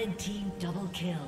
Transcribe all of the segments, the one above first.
Red team double kill.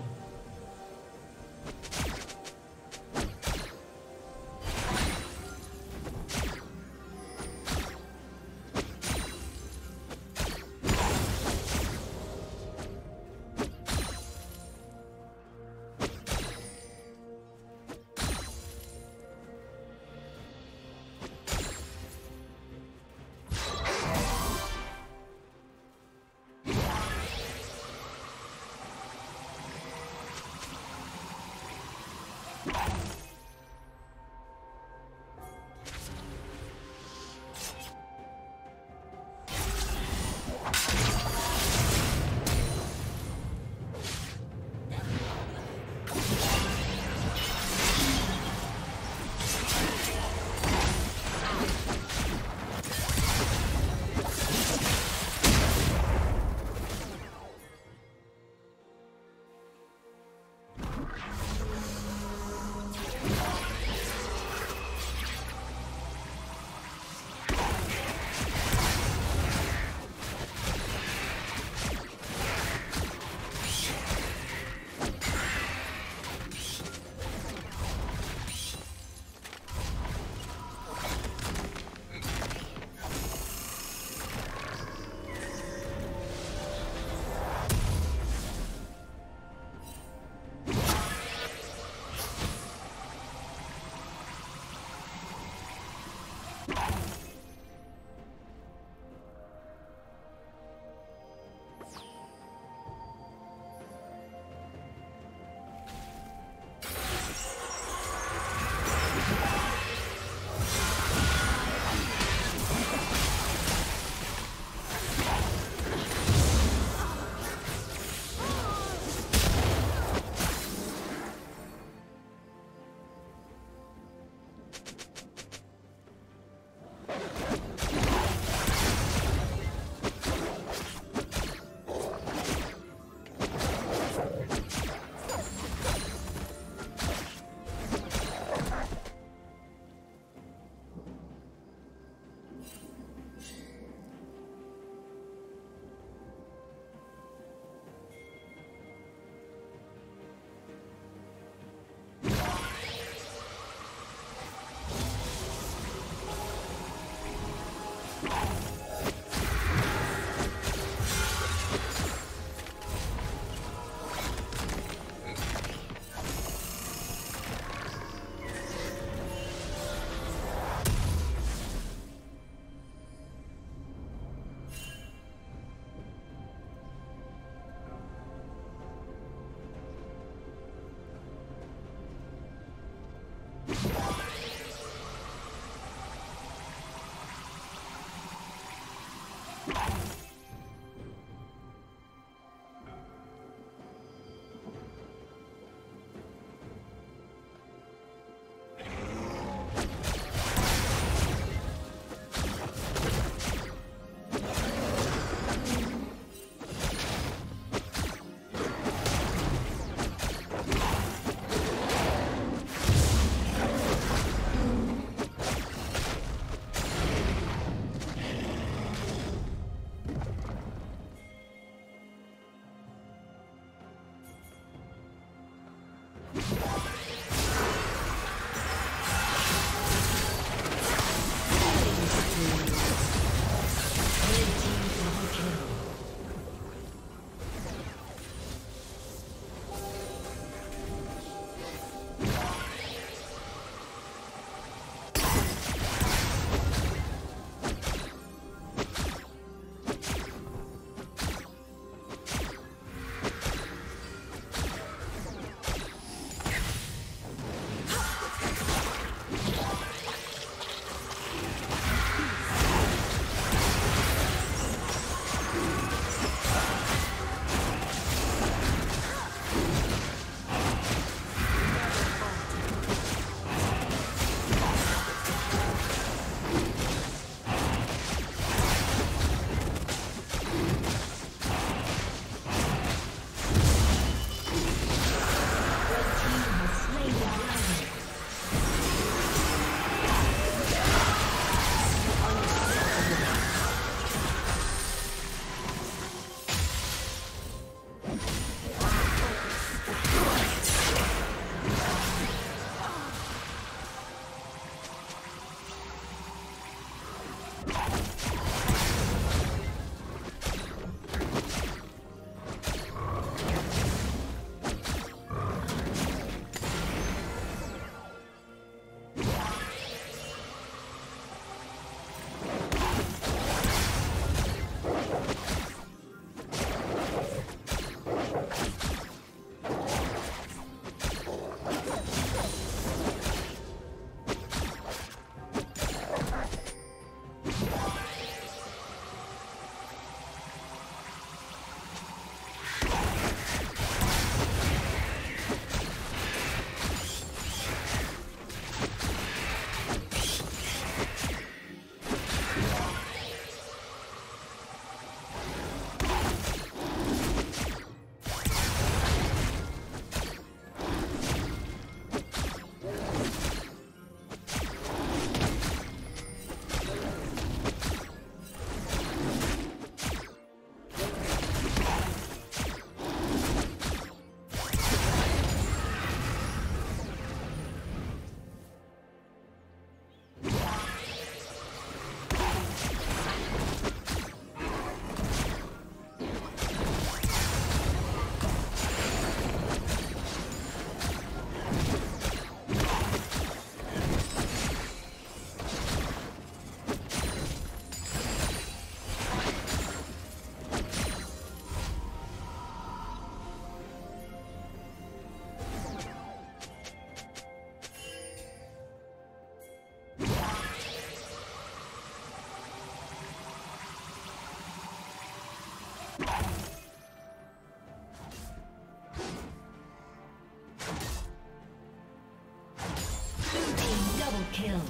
kill.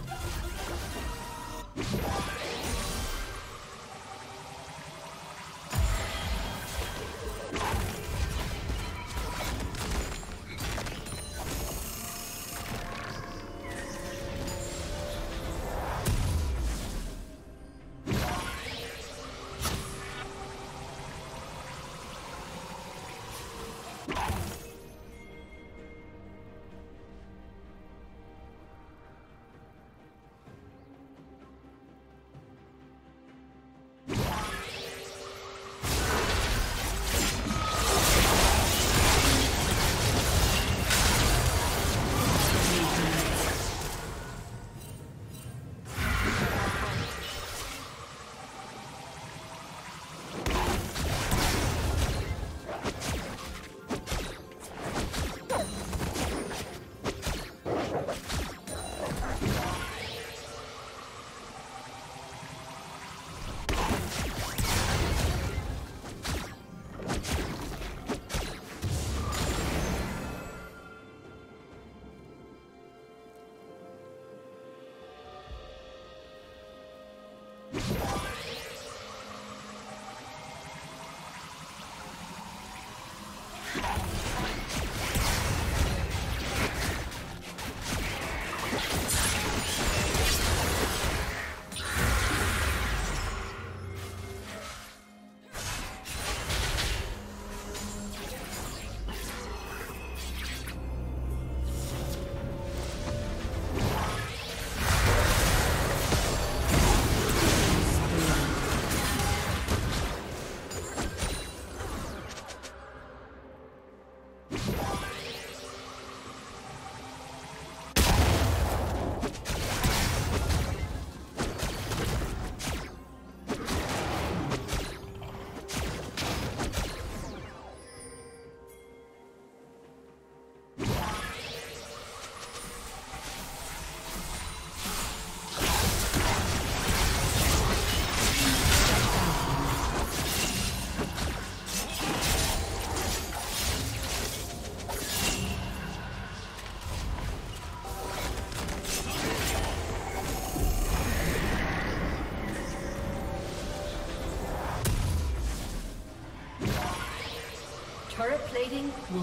Turret plating will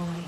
destroyed.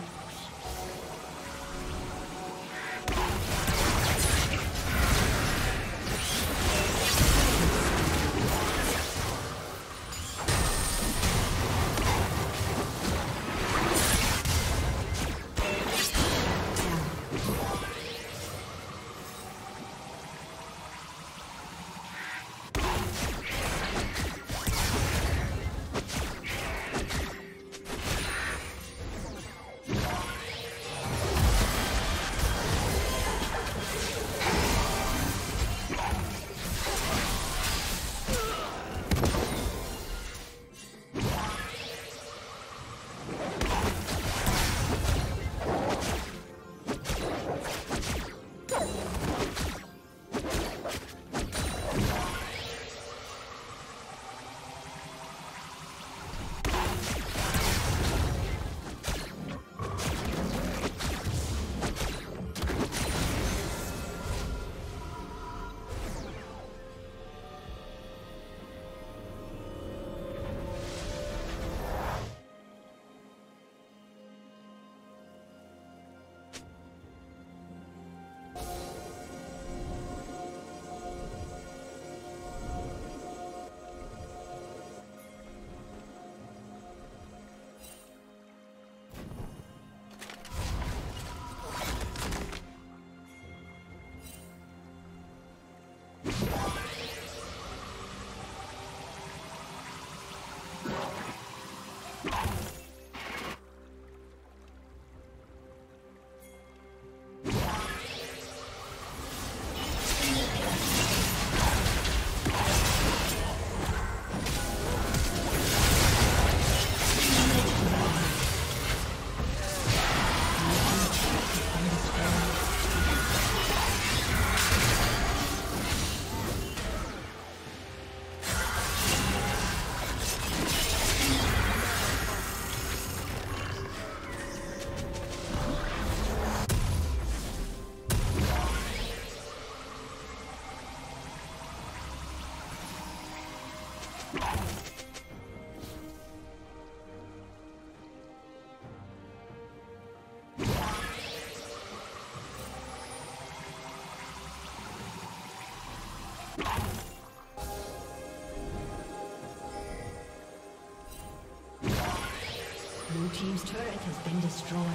Blue team's turret has been destroyed.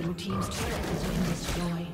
Blue team's turret has been destroyed.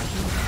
Thank you.